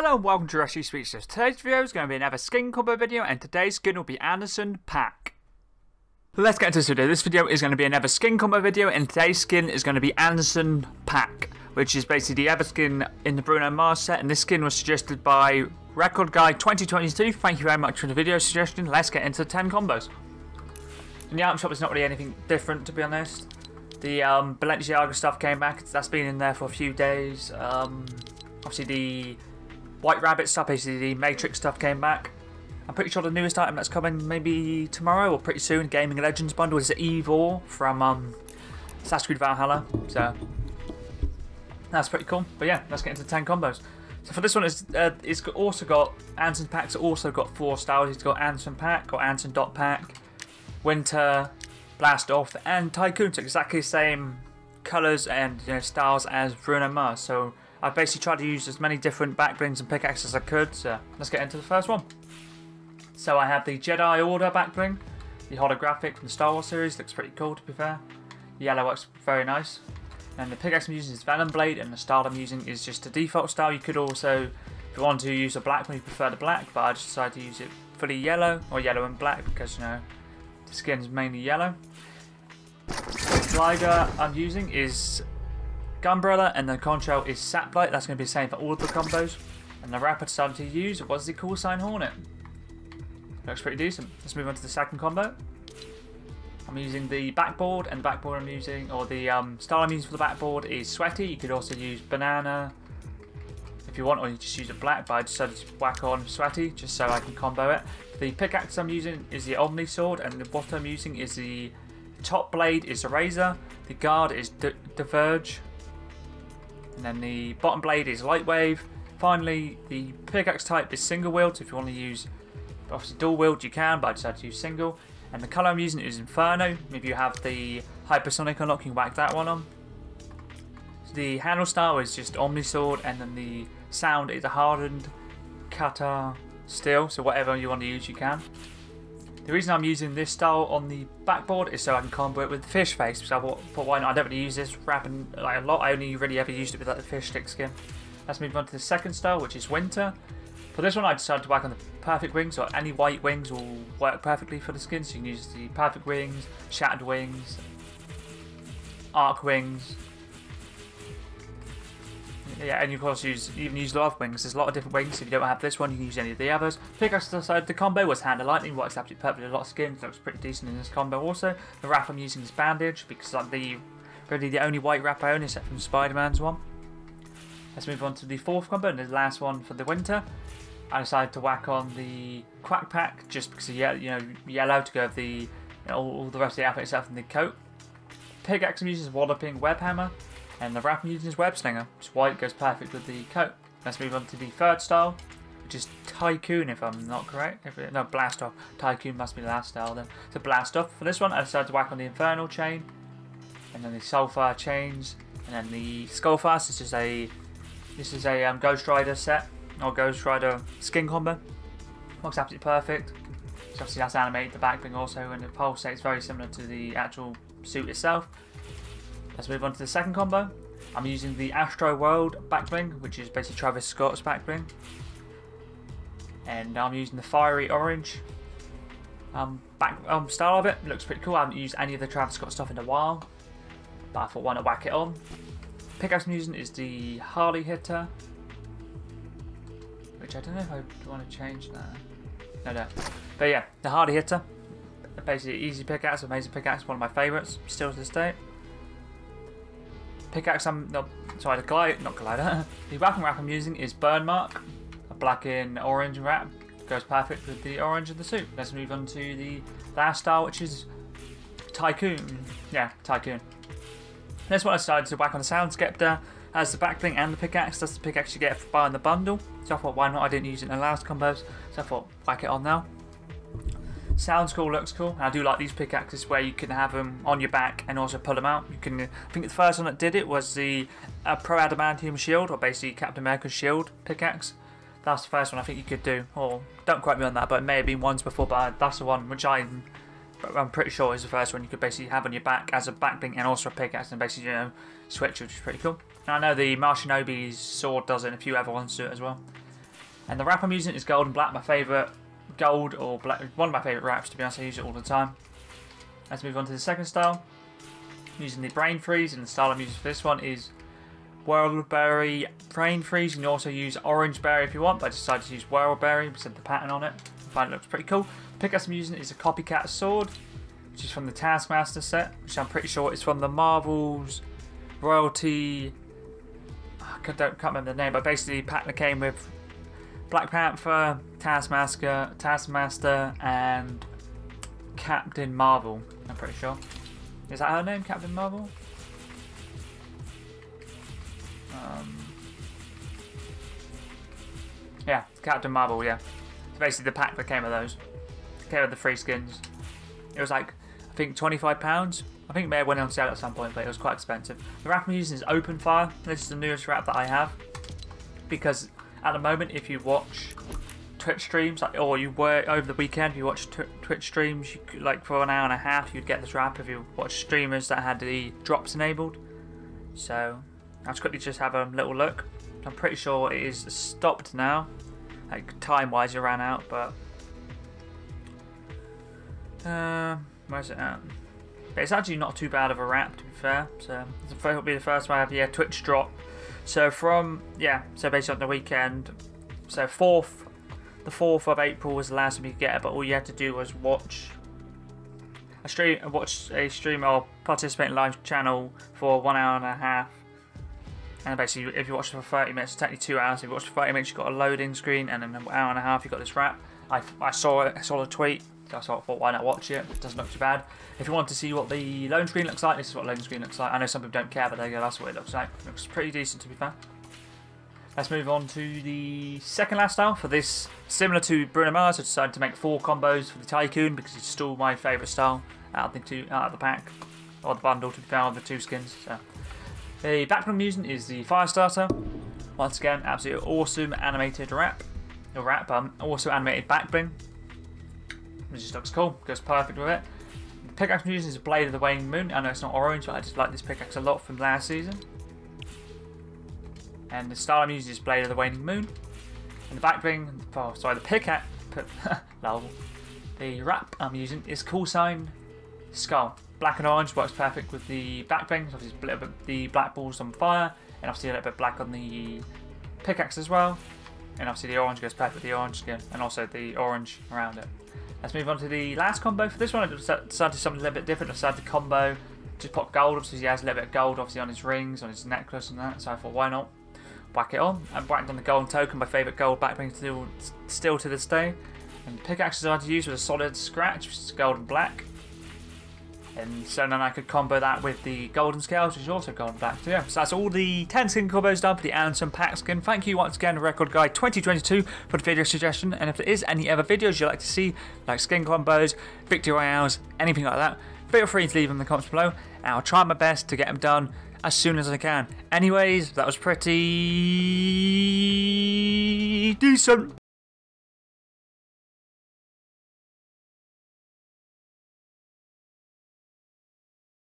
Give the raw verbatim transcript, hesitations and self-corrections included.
Hello and welcome to sG Speechless. Today's video is going to be another skin combo video, and today's skin will be Anderson .Paak. Let's get into this video. This video is going to be another skin combo video, and today's skin is going to be Anderson .Paak, which is basically the other skin in the Bruno Mars set, and this skin was suggested by RecordGuy twenty twenty-two. Thank you very much for the video suggestion. Let's get into ten combos. In the item shop, it's not really anything different, to be honest. The um, Balenciaga stuff came back. That's been in there for a few days. Um, obviously, the White Rabbit stuff, basically the Matrix stuff, came back. I'm pretty sure the newest item that's coming maybe tomorrow or pretty soon, Gaming Legends Bundle, is Evil from um, Assassin's Creed Valhalla. So that's pretty cool. But yeah, let's get into the ten combos. So for this one, it's, uh, it's also got Anderson .Paak's also got four styles. He's got Anderson .Paak, got Anderson .Paak, Winter, Blast Off, and Tycoon. So exactly the same colours and, you know, styles as Bruno Mars. So I basically tried to use as many different backblings and pickaxes as I could, so let's get into the first one. So I have the Jedi Order backbling, the holographic from the Star Wars series, looks pretty cool to be fair. The yellow works very nice. And the pickaxe I'm using is Venom Blade, and the style I'm using is just the default style. You could also, if you want to, use a black one, you prefer the black, but I just decided to use it fully yellow, or yellow and black, because, you know, the skin is mainly yellow. The glider I'm using is Gunn-Brella, and the contrail is Saplite. That's going to be the same for all of the combos. And the rapid starting to use was the Call Sign Hornet. Looks pretty decent. Let's move on to the second combo. I'm using the backboard, and the backboard I'm using, or the um, style I'm using for the backboard, is Sweaty. You could also use Banana if you want, or you just use a black, but I decided to whack on Sweaty just so I can combo it. The pickaxe I'm using is the Omni sword, and the what I'm using is the top blade is the Razor, the guard is Diverge, and then the bottom blade is Light Wave. Finally, the pickaxe type is single wield, so if you want to use obviously dual wield you can, but I decided to use single. And the colour I'm using is Inferno. If you have the hypersonic unlock, you can whack that one on. So the handle style is just Omni sword, and then the sound is a hardened kata steel, so whatever you want to use you can. The reason I'm using this style on the backboard is so I can combo it with the fish face. So I thought, why not? I don't really use this wrapping like a lot. I only really ever used it with like the fish stick skin. Let's move on to the second style, which is Winter. For this one, I decided to work on the Perfect Wings, or any white wings will work perfectly for the skin. So you can use the Perfect Wings, Shattered Wings, Arc Wings. Yeah, and you can also use, even use Love Wings. There's a lot of different wings. If you don't have this one, you can use any of the others. Pickaxe decided the combo was Hand of Lightning, works absolutely perfectly with a lot of skins. Looks pretty decent in this combo also. The wrap I'm using is Bandage, because like the really the only white wrap I own, except from Spider-Man's one. Let's move on to the fourth combo, and the last one for the Winter. I decided to whack on the Quack Pack, just because of yellow, you know, yellow to go with the, you know, all, all the rest of the outfit except for the coat. Pickaxe I'm using is Walloping Web Hammer, and the wrap I'm using is Web Slinger. Just white goes perfect with the coat. Let's move on to the third style, which is Tycoon, if I'm not correct. If it, no, Blast Off. Tycoon must be the last style then. So Blast Off. For this one, I decided to whack on the Infernal Chain, and then the Sulfur Chains, and then the Skullfast. This is a this is a um, Ghost Rider set, or Ghost Rider skin combo. Looks absolutely perfect. So obviously that's animated, the back bling also, and the pulsate's very similar to the actual suit itself. Let's move on to the second combo. I'm using the Astro World backbling, which is basically Travis Scott's backbling, and I'm using the fiery orange um, back um, style of it. It looks pretty cool. I haven't used any of the Travis Scott stuff in a while, but I thought, why not whack it on. Pickaxe I'm using is the Harley Hitter, which I don't know if I want to change that. No, no. But yeah, the Harley Hitter, basically easy pickaxe, amazing pickaxe, one of my favourites still to this day. Pickaxe I'm no, sorry, the glide not glider. The wrapping wrap I'm using is Burn Mark, a black and orange wrap. Goes perfect with the orange of the suit. Let's move on to the last style, which is Tycoon. Yeah, Tycoon. This one I decided to whack on the Sound Scepter as the back bling and the pickaxe. That's the pickaxe you get for buying the bundle. So I thought, why not? I didn't use it in the last combos, so I thought, whack it on now. Sounds cool, looks cool. I do like these pickaxes where you can have them on your back and also pull them out. You can. I think the first one that did it was the uh, Pro Adamantium Shield, or basically Captain America's Shield pickaxe. That's the first one I think you could do. Or don't quote me on that, but it may have been ones before. But that's the one which I, I'm pretty sure is the first one you could basically have on your back as a backbling and also a pickaxe, and basically, you know, switch, which is pretty cool. And I know the Marshinobi's sword does it, and a few other ones do it as well. And the wrap I'm using is gold and black, my favourite gold or black, one of my favourite wraps, to be honest. I use it all the time. Let's move on to the second style. I'm using the Brain Freeze, and the style I'm using for this one is Whirlberry Brain Freeze. You can also use Orange Berry if you want, but I decided to use Whirlberry because of the pattern on it. I find it looks pretty cool. The pickaxe I'm using is a Copycat Sword, which is from the Taskmaster set, which I'm pretty sure is from the Marvel's Royalty... I don't, can't remember the name, but basically the pattern came with Black Panther, Taskmaster, Taskmaster, and Captain Marvel, I'm pretty sure. Is that her name, Captain Marvel? Um, yeah, Captain Marvel, yeah. So basically the pack that came with those. It came with the three skins. It was like, I think twenty-five pounds. I think it may have went on sale at some point, but it was quite expensive. The wrap I'm using is Open Fire. This is the newest wrap that I have. Because at the moment, if you watch Twitch streams, like, or you work over the weekend, if you watch tw Twitch streams, you could, like for an hour and a half, you'd get this wrap if you watch streamers that had the drops enabled. So I'll just quickly just have a little look. I'm pretty sure it is stopped now. Like time-wise, it ran out, but uh, where's it at? But it's actually not too bad of a wrap, to be fair. So it'll be the first one I have. Yeah, Twitch drop. So from yeah, so basically on the weekend, so fourth. The fourth of April was the last time you could get it, but all you had to do was watch a stream, watch a stream or participate in live channel for one hour and a half. And basically, if you watch it for thirty minutes, it's technically two hours. If you watch it for thirty minutes, you've got a loading screen, and in an hour and a half, you've got this wrap. I, I saw it, I saw a tweet, so I thought, why not watch it? It doesn't look too bad. If you want to see what the loading screen looks like, this is what the loading screen looks like. I know some people don't care, but there you go, that's what it looks like. It looks pretty decent, to be fair. Let's move on to the second last style. For this, similar to Bruno Mars, I decided to make four combos for the Tycoon because it's still my favourite style out of the two, out of the pack, or the bundle, to be found on the two skins. So the background I'm using is the Firestarter. Once again, absolutely awesome animated wrap. Your wrap, um, also animated backbling, which just looks cool, goes perfect with it. The pickaxe I'm using is a Blade of the Waning Moon. I know it's not orange, but I just like this pickaxe a lot from last season. And the style I'm using is Blade of the Waning Moon. And the backbling, oh, sorry, the pickaxe, lol. The wrap I'm using is Call Sign Skull. Black and orange works perfect with the backbling. Obviously, a little bit the black balls on fire, and obviously a little bit black on the pickaxe as well. And obviously, the orange goes perfect with the orange skin, and also the orange around it. Let's move on to the last combo for this one. I decided to do something a little bit different. I decided to combo, just pop gold. Obviously, he has a little bit of gold, obviously on his rings, on his necklace, and that. So I thought, why not? Whack it on. I whacked on the golden token, my favourite gold backbling still, still to this day. And the pickaxes I had to use was a solid scratch, which is gold and black. And so then I could combo that with the golden scales, which is also gold and black too. Yeah. So that's all the ten skin combos done for the Anderson .Paak skin. Thank you once again to Record Guy twenty twenty-two for the video suggestion. And if there is any other videos you'd like to see, like skin combos, victory royales, anything like that, feel free to leave them in the comments below. And I'll try my best to get them done as soon as I can. Anyways, that was pretty decent.